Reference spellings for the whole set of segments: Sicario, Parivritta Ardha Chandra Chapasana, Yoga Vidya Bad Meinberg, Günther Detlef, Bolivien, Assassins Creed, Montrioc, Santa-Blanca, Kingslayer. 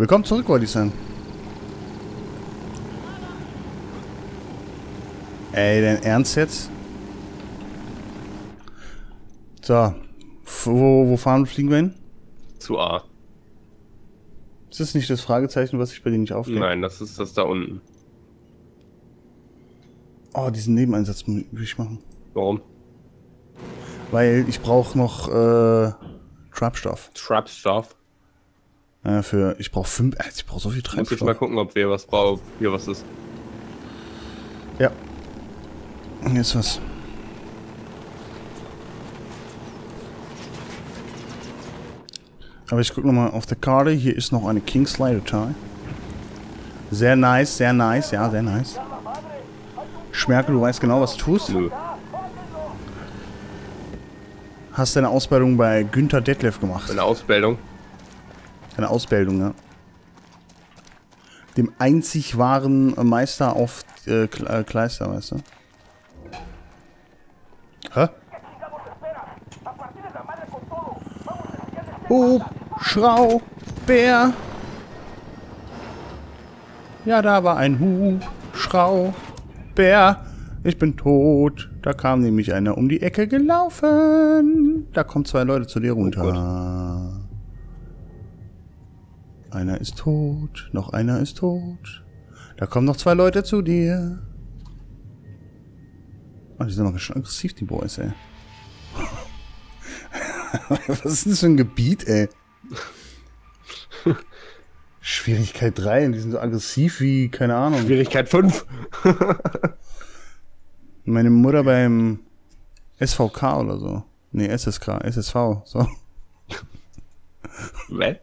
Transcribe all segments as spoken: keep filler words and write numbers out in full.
Willkommen zurück, wollte ich sagen. Ey, dein Ernst jetzt? So. Wo, wo fahren, fliegen wir hin? Zu A. Ist das nicht das Fragezeichen, was ich bei dir nicht aufgehe? Nein, das ist das da unten. Oh, diesen Nebeneinsatz will ich machen. Warum? Weil ich brauche noch äh, Treibstoff. Treibstoff? Ja, für. Ich brauche fünf. Äh, ich brauche so viel Treibstoff. Muss ich mal gucken, ob wir was brauchen. Hier was ist. Ja. Hier ist was. Aber ich gucke nochmal auf der Karte. Hier ist noch eine Kingsley-Datei. Sehr nice, sehr nice. Ja, sehr nice. Schmerkel, du weißt genau, was du tust. Nö. Hast deine Ausbildung bei Günther Detlef gemacht. Deine Ausbildung? Deine Ausbildung, ja. Dem einzig wahren Meister auf äh, Kleister, weißt du? Hä? Hubschrauber. Ja, da war ein Hubschrauber. Ich bin tot. Da kam nämlich einer um die Ecke gelaufen. Da kommen zwei Leute zu dir runter. Oh, einer ist tot. Noch einer ist tot. Da kommen noch zwei Leute zu dir. Oh, die sind aber schon aggressiv, die Boys, ey. Was ist denn das für ein Gebiet, ey? Schwierigkeit drei, und die sind so aggressiv wie, keine Ahnung. Schwierigkeit fünf. Meine Mutter beim S V K oder so. Nee, S S K, S S V, so. Was?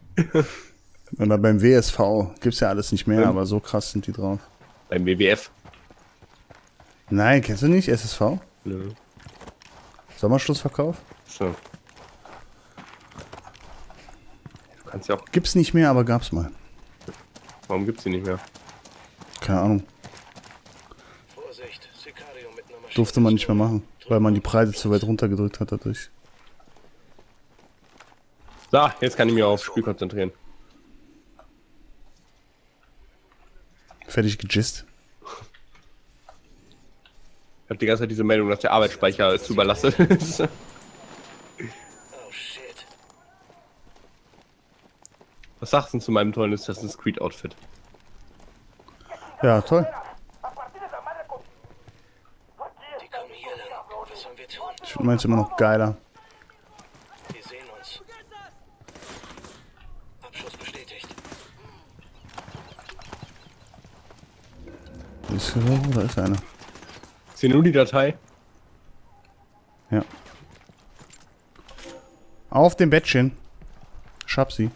Oder beim W S V. Gibt's ja alles nicht mehr, ähm. aber so krass sind die drauf. Beim W W F? Nein, kennst du nicht? S S V? Nö. Sommerschlussverkauf? So. Kannst ja auch. Gibt's nicht mehr, aber gab's mal. Warum gibt's die nicht mehr? Keine Ahnung. Vorsicht, Sicario mit einer Maschine. Durfte man nicht mehr machen, weil man die Preise zu weit runtergedrückt hat dadurch. So, jetzt kann ich mich aufs Spiel konzentrieren. Fertig gejist. Ich hab die ganze Zeit diese Meldung, dass der Arbeitsspeicher zu überlastet ist. Was sagst du zu meinem tollen Assassin's Creed Outfit? Ja, toll. Ich finde meins immer noch geiler. Wir sehen uns. Abschuss bestätigt. Ist hier so, da ist einer. Ist hier nur die Datei? Ja. Auf dem Bettchen. Ich hab sie.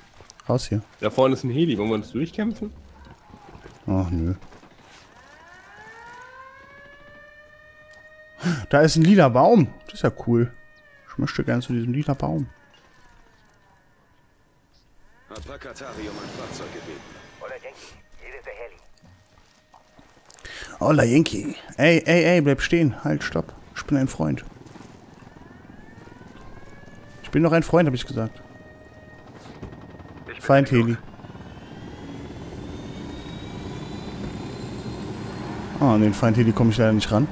Raus hier. Da vorne ist ein Heli. Wollen wir uns durchkämpfen? Ach, nö. Da ist ein lila Baum. Das ist ja cool. Ich möchte gerne zu diesem lila Baum. Hola Yankee. Ey, ey, ey, bleib stehen. Halt, stopp. Ich bin ein Freund. Ich bin noch ein Freund, habe ich gesagt. Feind Heli. Oh, an den Feind Heli komme ich leider nicht ran.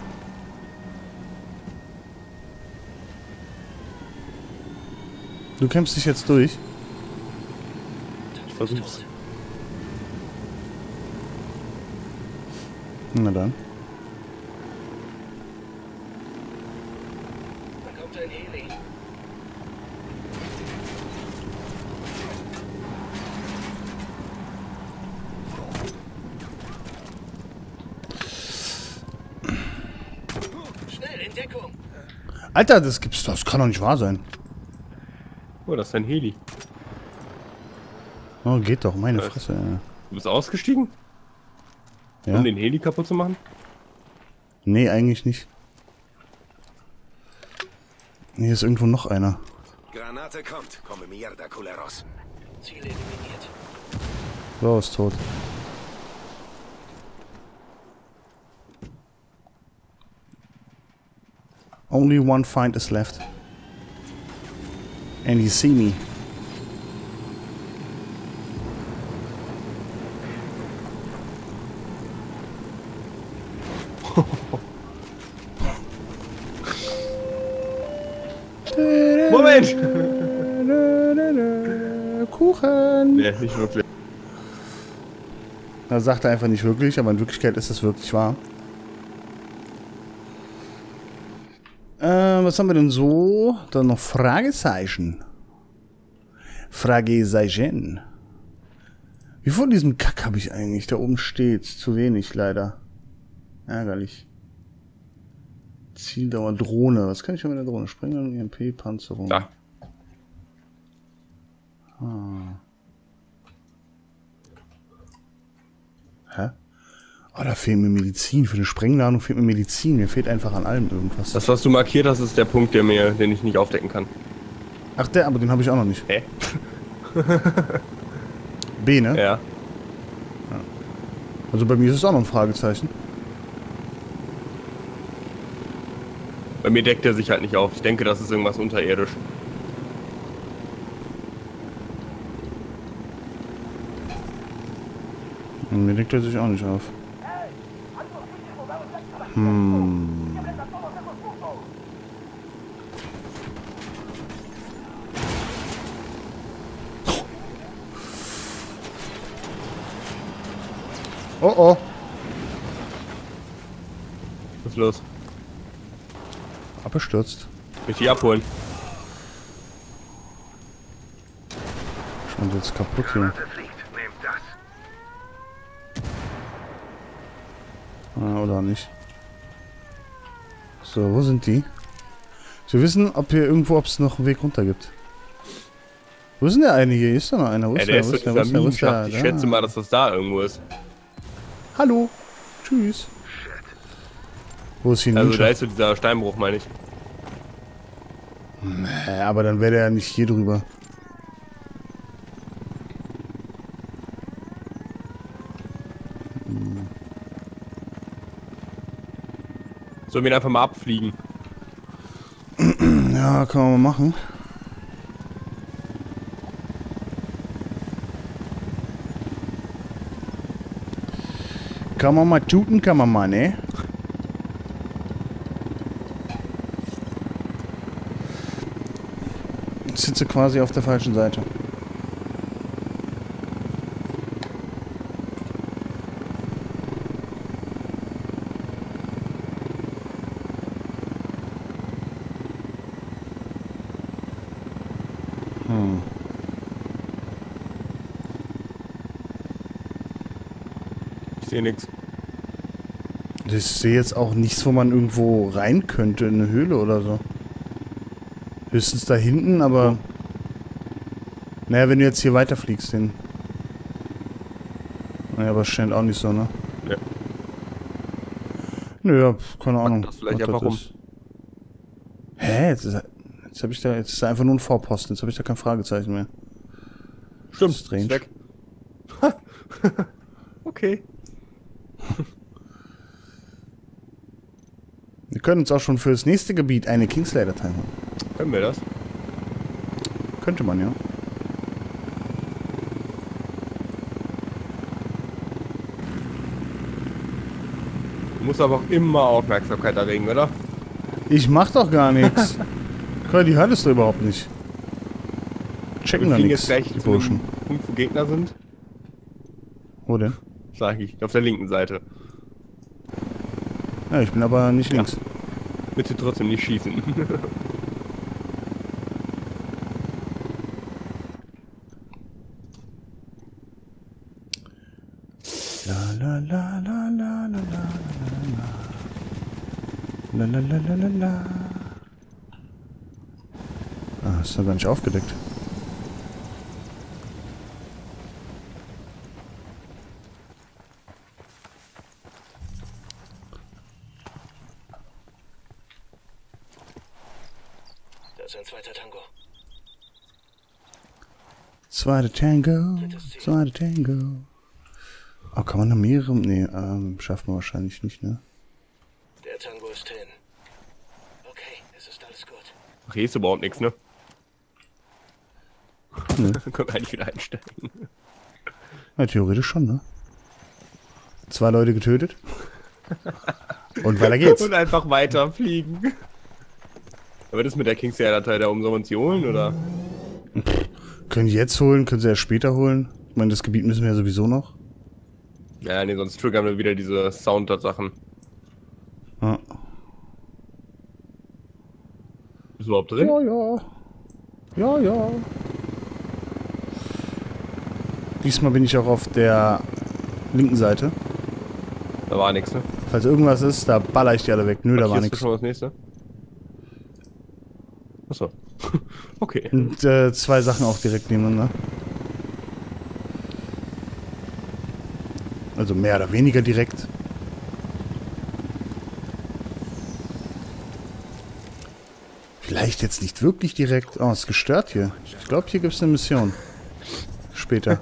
Du kämpfst dich jetzt durch. Ich versuch's. Na dann. Da kommt ein Heli. Alter, das gibt's doch. Das kann doch nicht wahr sein. Oh, das ist ein Heli. Oh, geht doch. Meine Was? Fresse. Ja. Du bist ausgestiegen? Ja. Um den Heli kaputt zu machen? Nee, eigentlich nicht. Hier ist irgendwo noch einer. Granate kommt. Komme mierda, culeros. Ziel eliminiert. So, ist tot. Only one find is left. And you see me. Moment! Kuchen! Nee, nicht wirklich. Da sagt er einfach nicht wirklich, aber in Wirklichkeit ist das wirklich wahr. Äh, was haben wir denn so? Dann noch Fragezeichen. Fragezeichen. Wie von diesem Kack habe ich eigentlich? Da oben steht zu wenig, leider. Ärgerlich. Zieldauer Drohne. Was kann ich mit der Drohne? Sprengung, E M P, Panzerung. Da. Ah. Hä? Oh, da fehlt mir Medizin. Für eine Sprengladung fehlt mir Medizin. Mir fehlt einfach an allem irgendwas. Das, was du markiert hast, ist der Punkt, der mir, den ich nicht aufdecken kann. Ach, der, aber den habe ich auch noch nicht. Hä? B, ne? Ja. Ja. Also bei mir ist es auch noch ein Fragezeichen. Bei mir deckt er sich halt nicht auf. Ich denke, das ist irgendwas unterirdisch. Und mir deckt er sich auch nicht auf. Hm. Oh oh. Was ist los? Abgestürzt. Will ich die abholen? Schon jetzt kaputt hier. Ah, oder nicht. So, wo sind die? Wir wissen, ob hier irgendwo, ob es noch einen Weg runter gibt. Wo ist denn der eine hier? Ist da noch einer? Wo ist der? Wo ist der? Wo ist der? Wo ist der? Ich schätze mal, dass das da irgendwo ist. Hallo. Tschüss. Wo ist die Nische? Also da ist so dieser Steinbruch, meine ich. Nee, aber dann wäre der ja nicht hier drüber. Hm. Sollen wir ihn einfach mal abfliegen? Ja, kann man mal machen. Kann man mal tuten, kann man mal, ne? Ich sitze quasi auf der falschen Seite. Hm. Ich sehe nichts. Ich sehe jetzt auch nichts, wo man irgendwo rein könnte, in eine Höhle oder so. Höchstens da hinten, aber... Naja, wenn du jetzt hier weiterfliegst, den... Naja, aber scheint auch nicht so, ne? Ja. Naja, keine Ahnung. Das vielleicht einfach rum. Hä? Jetzt, ist, jetzt hab ich da... Jetzt ist da einfach nur ein Vorposten. Jetzt habe ich da kein Fragezeichen mehr. Stimmt, ist weg. Okay. Wir können uns auch schon für das nächste Gebiet eine Kingslayer-Datei holen. Können wir das? Könnte man, ja. Du musst aber auch immer Aufmerksamkeit erregen, oder? Ich mach doch gar nichts. Die hattest du überhaupt nicht. Checken wir da nichts, die Burschen. Punkt, wo Gegner sind. Wo denn? Sag ich, auf der linken Seite. Ja, ich bin aber nicht links. Ja. Bitte trotzdem nicht schießen. Lalalala. Ah, ist doch gar nicht aufgedeckt. Da ist ein zweiter Tango. Zweiter Tango. Zweiter Tango. Oh, kann man da mehrere? Nee, ähm, schaffen wir wahrscheinlich nicht, ne? Der Tango ist hin. Okay, es ist alles gut. Ach, hier ist überhaupt nichts, ne? Ne. Können wir eigentlich wieder einsteigen. Ja, theoretisch schon, ne? Zwei Leute getötet. Und weiter geht's. Und einfach weiterfliegen. Aber das mit der Kingslayer-Datei da oben, sollen wir uns die holen, oder? Pff, können die jetzt holen, können sie ja später holen. Ich meine, das Gebiet müssen wir ja sowieso noch. Ja, ne, sonst triggern wir wieder diese Sound-Sachen. Ah. Ist überhaupt drin? Ja, ja. Ja, ja. Diesmal bin ich auch auf der linken Seite. Da war nichts, ne? Falls irgendwas ist, da baller ich die alle weg. Nö, da war nichts. Schon das nächste? Achso. Okay. Und äh, zwei Sachen auch direkt nebeneinander. Also mehr oder weniger direkt. Vielleicht jetzt nicht wirklich direkt. Oh, ist gestört hier. Ich glaube, hier gibt es eine Mission. Später.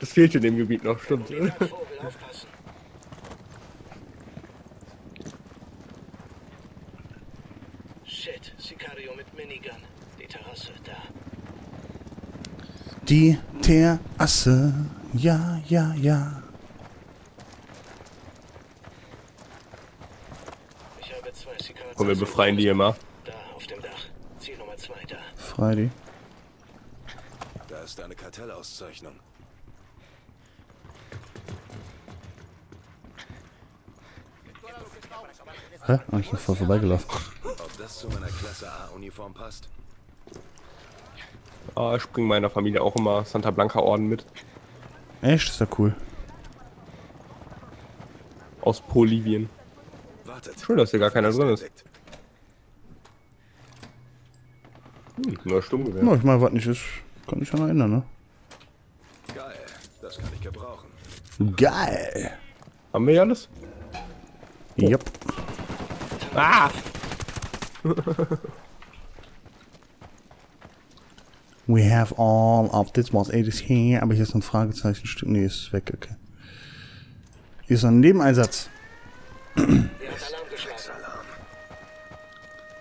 Das fehlt in dem Gebiet noch, stimmt. Shit, Sicario mit Minigun. Die Terrasse da. Die Terrasse. Ja, ja, ja. Ich habe zwei Sicarios. Komm, wir befreien die immer. Da auf dem Dach. Ziel Nummer zwei da. Frei die. Da ist eine Kartellauszeichnung. Hä? Oh, ich bin voll vorbeigelaufen. Ob das zu meiner Klasse A-Uniform passt? Ah, ich bringe meiner Familie auch immer Santa Blanca-Orden mit. Echt? Ist ja cool. Aus Bolivien. Wartet. Schön, dass hier gar keiner drin ist. Hm, nur stumm gewesen. No, ich meine, was nicht ist, kann ich schon erinnern, ne? Geil, das kann ich gebrauchen. Geil! Haben wir ja alles? Oh. Jupp. Ah! We have all of this was it is here. Aber hier ist noch ein Fragezeichen. Ne, ist weg, okay. Hier ist noch ein Nebeneinsatz.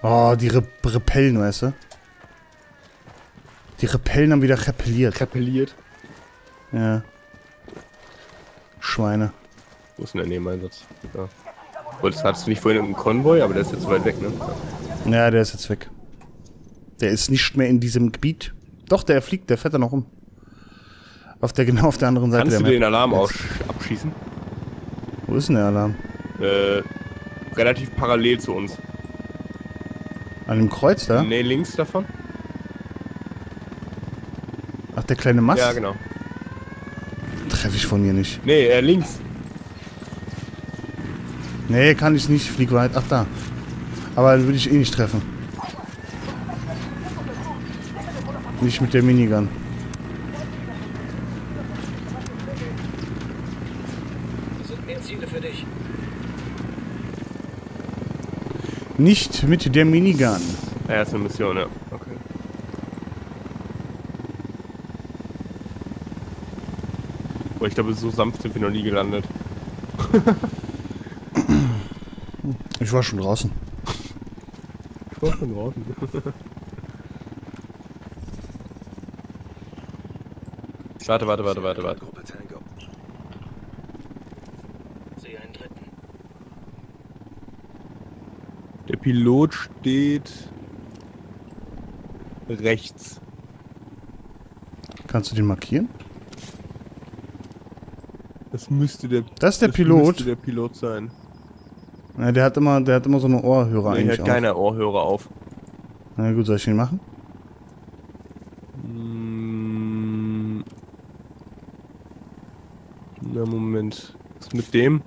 Oh, die Re Repellen, weißt du? Die Repellen haben wieder repelliert. Repelliert? Ja. Schweine. Wo ist denn der Nebeneinsatz? Ja. Das hattest du nicht vorhin einen Konvoi, aber der ist jetzt weit weg, ne? Ja, der ist jetzt weg. Der ist nicht mehr in diesem Gebiet. Doch, der fliegt, der fährt da noch rum. Auf der, genau auf der anderen Seite. Kannst du den Alarm auch abschießen? Wo ist denn der Alarm? Äh, relativ parallel zu uns. An dem Kreuz da? Ne, links davon. Ach, der kleine Mast? Ja, genau. Treffe ich von hier nicht. Ne, äh, links. Nee, kann ich nicht. Flieg weit. Ach, da. Aber würde ich eh nicht treffen. Nicht mit der Minigun. Das sind mehr Ziele für dich. Nicht mit der Minigun. Ja, ist eine Mission, ja. Okay. Oh, ich glaube, so sanft sind wir noch nie gelandet. Ich war schon draußen. Ich war schon draußen. Warte, warte, warte, warte, warte. Sehe einen dritten. Der Pilot steht rechts. Kannst du den markieren? Das müsste der. Das ist der Pilot. Das müsste der Pilot sein. Ja, der hat immer, der hat immer so eine Ohrhörer eigentlich auf. Der hat keine Ohrhörer auf. Na gut, soll ich den machen? Hm. Na Moment. Was ist mit dem?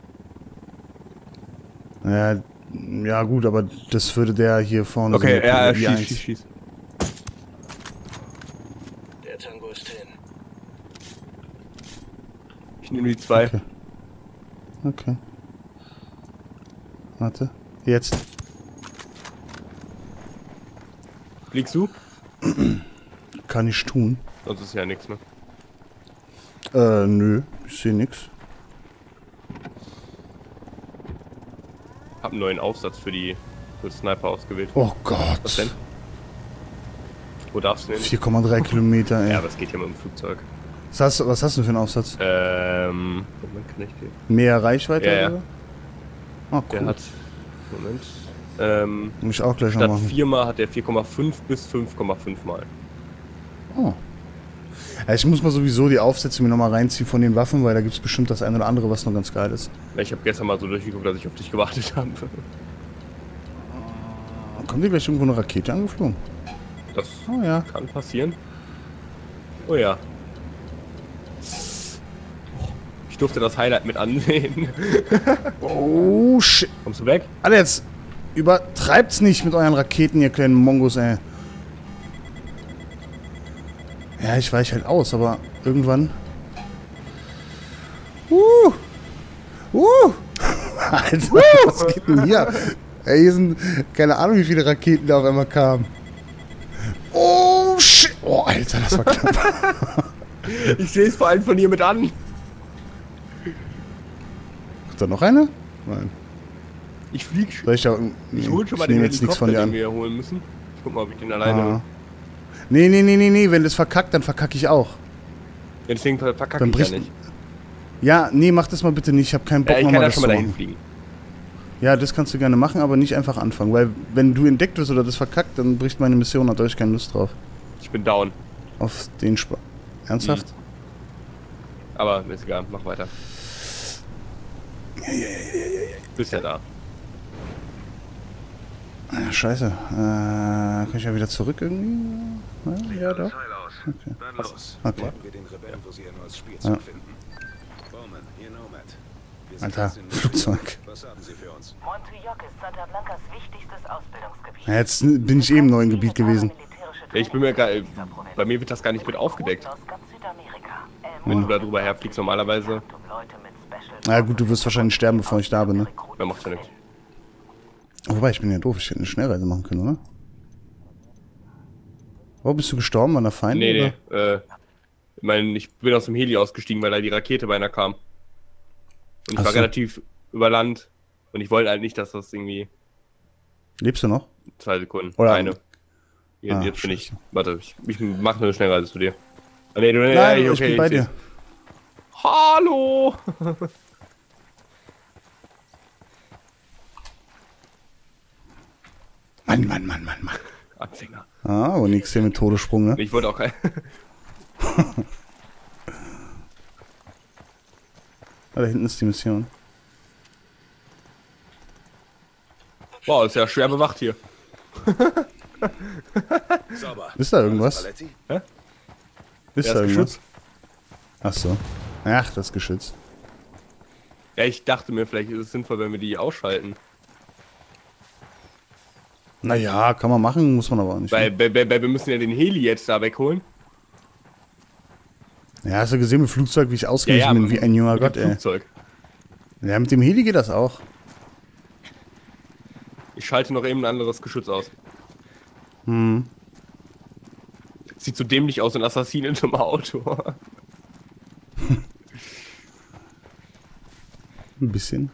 Ja, ja gut, aber das würde der hier vorne... Okay, so ja, schieß, schieß, schieß. Der Tango ist hin. Ich nehme die zwei. Okay. Okay. Warte, jetzt. Fliegst du? Kann ich tun. Sonst ist ja nichts, ne? Äh, nö, ich sehe nichts. Hab einen neuen Aufsatz für die für Sniper ausgewählt. Oh Gott. Was denn? Wo darfst du denn? vier Komma drei Kilometer, ey. Ja, aber es geht ja mit dem Flugzeug. Was hast, was hast du für einen Aufsatz? Ähm. Mehr Reichweite? Ja, ja. Oder? Oh, cool. Der hat. Moment. Ähm. Muss ich auch gleich noch machen. Viermal hat er vier Komma fünf bis fünf Komma fünf mal. Oh. Ja, ich muss mal sowieso die Aufsätze mir nochmal reinziehen von den Waffen, weil da gibt es bestimmt das eine oder andere, was noch ganz geil ist. Ich habe gestern mal so durchgeguckt, dass ich auf dich gewartet habe. Kommt dir gleich irgendwo eine Rakete angeflogen? Das oh, ja. kann passieren. Oh ja. Ich durfte das Highlight mit annehmen. Oh shit. Kommst du weg? Alter, jetzt übertreibt's nicht mit euren Raketen, ihr kleinen Mongos, ey. Ja, ich weiche halt aus, aber irgendwann... Uh! Uh! Alter, was geht denn hier? Ey, hier sind keine Ahnung, wie viele Raketen da auf einmal kamen. Oh, shit! Oh, Alter, das war knapp. Ich sehe es vor allem von hier mit an. Ist da noch eine? Nein. Ich flieg schon. Ich, ja, nee, ich hol schon mal ich den Helikopter, den wir holen müssen. Ich guck mal, ob ich den alleine... Ah. Nee, nee, nee, nee, nee, wenn das verkackt, dann verkacke ich auch. Ja, deswegen verkacke ich ja nicht. Ja, nee, mach das mal bitte nicht, ich habe keinen Bock, ja, ich nochmal kann das schon mal dahin fliegen. Ja, das kannst du gerne machen, aber nicht einfach anfangen, weil wenn du entdeckt wirst oder das verkackt, dann bricht meine Mission, hat euch keine Lust drauf. Ich bin down. Auf den Spaß. Ernsthaft? Mhm. Aber ist egal, mach weiter. Ja, ja, ja, ja, ja. Du bist ja da. Ja, scheiße. Äh, kann ich ja wieder zurück irgendwie? Ja, ja doch. Okay. Dann los. Okay. Warten wir den Rebellen, wo sie ihr neues Spielzeug finden. Bowman, ihr Nomad. Wir sind Alter, Flugzeug. Was haben Sie für uns? Montrioc ist Santa Blancas wichtigstes Ausbildungsgebiet. Ja, jetzt bin ich eben neu im Gebiet gewesen. Ich bin mir gar, bei mir wird das gar nicht mit aufgedeckt. Wenn du da drüber herfliegst, normalerweise. Na gut, du wirst wahrscheinlich sterben, bevor ich da bin, ne? Ja, macht ja nichts. Wobei, ich bin ja doof, ich hätte eine Schnellreise machen können, oder? Oh, bist du gestorben an der Feind? Nee, oder? nee, äh, ich meine, ich bin aus dem Heli ausgestiegen, weil da die Rakete beinahe kam. Und ich Ach war so. relativ über Land und ich wollte halt nicht, dass das irgendwie... Lebst du noch? Zwei Sekunden, oder eine. Jetzt, ah, jetzt bin ich... Warte, ich, ich mache eine Schnellreise zu dir. Ah, nee, du, nee, Nein, nee, okay, ich bin bei dir. Hallo! Mann, Mann, Mann, Mann, Mann. Anfänger. Ah, aber nix hier mit Todessprung, ne? Ich wollte auch keinen. Da hinten ist die Mission. Wow, ist ja schwer bewacht hier. Ist da irgendwas? Hä? Ist ja, da ist irgendwas? Ach so. Ach, das ist geschützt. Ja, ich dachte mir, vielleicht ist es sinnvoll, wenn wir die ausschalten. Naja, kann man machen, muss man aber auch nicht. Weil, ne? weil, weil wir müssen ja den Heli jetzt da wegholen. Ja, hast du gesehen mit Flugzeug, wie ich ausgewichen ja, ja, bin, wie ein junger Gott, ey. Flugzeug. Ja, mit dem Heli geht das auch. Ich schalte noch eben ein anderes Geschütz aus. Hm. Sieht so dämlich aus, ein Assassin in so einem Auto. Ein bisschen.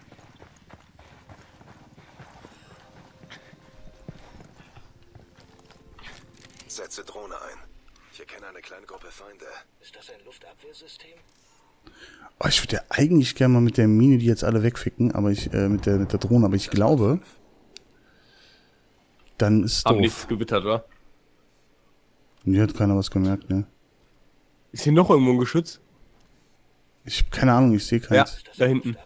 Setze Drohne ein. Ich erkenne eine kleine Gruppe Feinde. Ist das ein Luftabwehrsystem? Oh, ich würde ja eigentlich gerne mal mit der Mine, die jetzt alle wegficken, aber ich, äh, mit der, mit der Drohne, aber ich glaube, dann ist doof. Haben nichts gewittert, oder? Mir hat keiner was gemerkt, ne? Ist hier noch irgendwo ein Geschütz? Ich hab keine Ahnung, ich sehe keins. Ja, da hinten.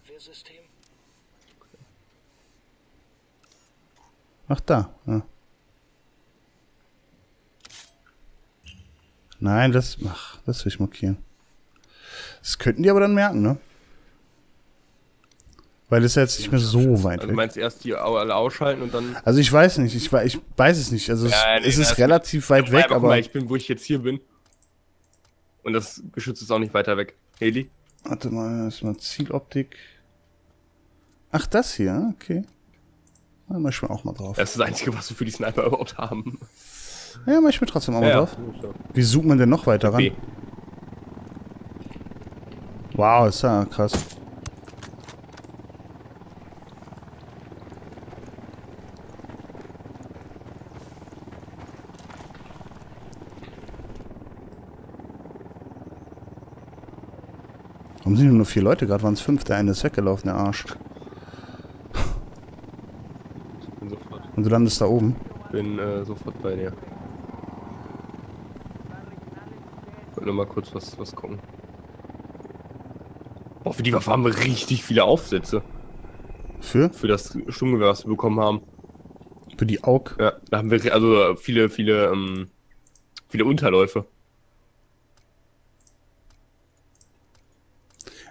Ach, da, ja. Nein, das, ach, das will ich markieren. Das könnten die aber dann merken, ne? Weil das ist ja jetzt nicht mehr so weit weg. Also du meinst erst die alle ausschalten und dann... Also ich weiß nicht, ich weiß, ich weiß es nicht. Also ja, es, nee, es ist relativ weit weg, aber... Mal, ich bin, wo ich jetzt hier bin. Und das Geschütz ist auch nicht weiter weg. Heli? Warte mal, erstmal Zieloptik. Ach, das hier, okay. Da mach ich mir auch mal drauf. Das ist das Einzige, was wir für die Sniper überhaupt haben. Ja, mach ich mir trotzdem auch mal ja, drauf. Ja. Wie sucht man denn noch weiter ran? B. Wow, ist ja krass. Warum sind nur vier Leute? Gerade waren es fünf. Der eine ist weggelaufen, der Arsch. Ich bin sofort. Und du landest da oben? Ich bin äh, sofort bei dir. Ich wollte nur mal kurz was, was gucken. Boah, für die Waffe haben wir richtig viele Aufsätze. Für? Für das Sturmgewehr, was wir bekommen haben. Für die Aug? Ja, da haben wir also viele, viele, ähm, viele Unterläufe.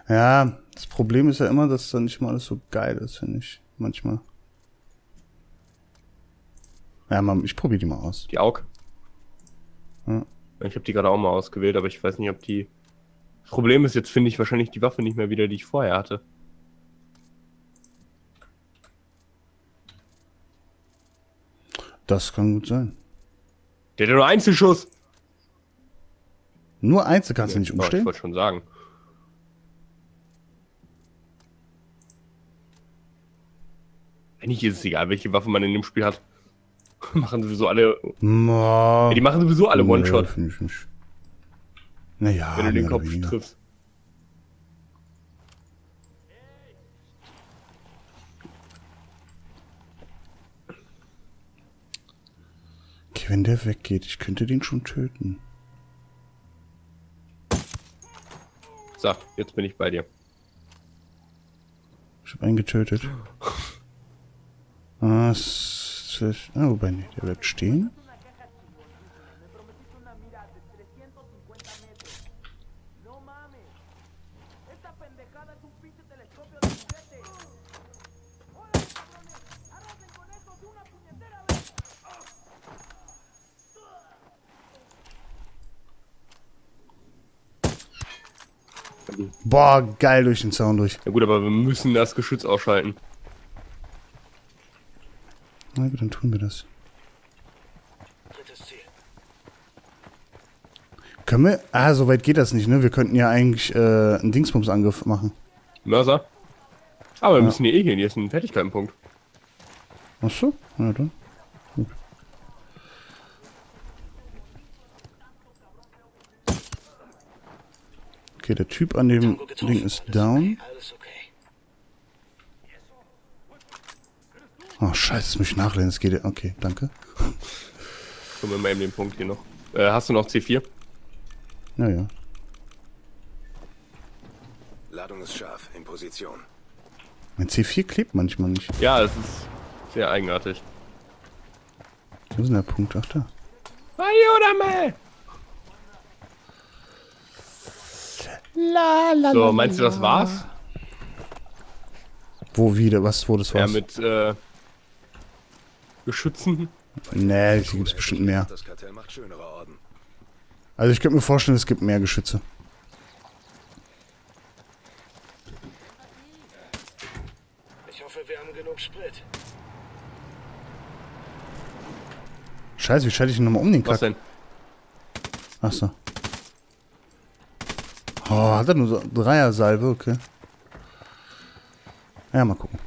Ja, das Problem ist ja immer, dass da nicht mal alles so geil ist, finde ich. Manchmal. Ja, man, ich probiere die mal aus. Die Aug? Ja. Ich habe die gerade auch mal ausgewählt, aber ich weiß nicht, ob die... Das Problem ist, jetzt finde ich wahrscheinlich die Waffe nicht mehr wieder, die ich vorher hatte. Das kann gut sein. Der hat nur Einzelschuss. Nur Einzel kannst ja, du nicht umstellen? Ich wollte schon sagen. Eigentlich ist es egal, welche Waffe man in dem Spiel hat. Machen sowieso alle... Ma ja, die machen sowieso alle One-Shot. Nee, finde ich nicht. Naja, wenn du den Kopf weniger triffst. Okay, wenn der weggeht, ich könnte den schon töten. So, jetzt bin ich bei dir. Ich habe einen getötet. Was? Ah, wobei, nee, der bleibt stehen. Boah, geil durch den Zaun durch. Ja gut, aber wir müssen das Geschütz ausschalten. Na gut, dann tun wir das. Können wir... Ah, so weit geht das nicht, ne? Wir könnten ja eigentlich äh, einen Dingsbums-Angriff machen. Mörser. Aber wir ja. müssen hier eh gehen, hier ist ein Fertigkeitenpunkt. Ach so? Ja, dann. Gut. Okay, der Typ an dem Ding ist down. Oh, scheiße, es mich nachladen, es geht... Okay, danke. Kommen wir mal eben den Punkt hier noch. Äh, hast du noch C vier? Naja. Ladung ist scharf, in Position. Mein C vier klebt manchmal nicht. Ja, es ist sehr eigenartig. Wo ist denn der Punkt? Ach, da. Ayodame! La, la, so, meinst du, das war's? Wo wieder? Was, wo das war's? Ja, mit äh, Geschützen? Nee, hier gibt's bestimmt mehr. Das Kartell macht schönere Orden. Also ich könnte mir vorstellen, es gibt mehr Geschütze. Ich hoffe, wir haben genug Sprit. Scheiße, wie schalte ich ihn nochmal um den Kack? Was denn? Achso. Oh, hat er nur so Dreier-Salve, okay. Ja, mal gucken.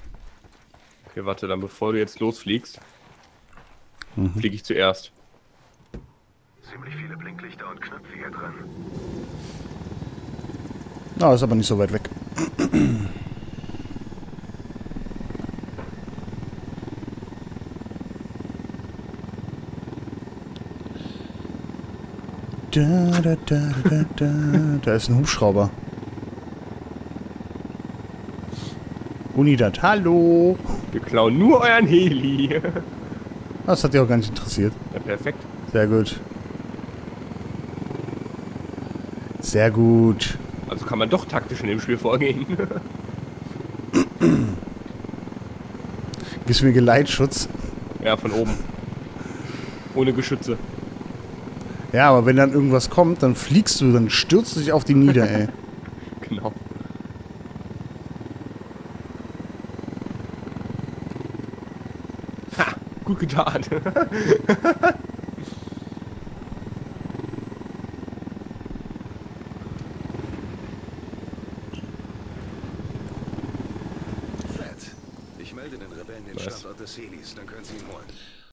Okay, warte, dann bevor du jetzt losfliegst, mhm. fliege ich zuerst. Ziemlich viele Blinklichter und Knöpfe hier drin. Na, oh, ist aber nicht so weit weg. Da, da, da, da, da. Da ist ein Hubschrauber. Unidad, hallo! Wir klauen nur euren Heli. Das hat dich auch gar nicht interessiert. Ja, perfekt. Sehr gut. Sehr gut. Also kann man doch taktisch in dem Spiel vorgehen. Gibst du mir Geleitschutz? Ja, von oben. Ohne Geschütze. Ja, aber wenn dann irgendwas kommt, dann fliegst du, dann stürzt du dich auf die nieder, ey. Genau. Ha! Gut getan. Ich melde den Rebellen den Standort des Helis, dann können sie ihn holen.